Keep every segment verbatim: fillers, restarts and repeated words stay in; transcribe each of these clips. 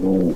Ooh.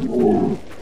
Oh.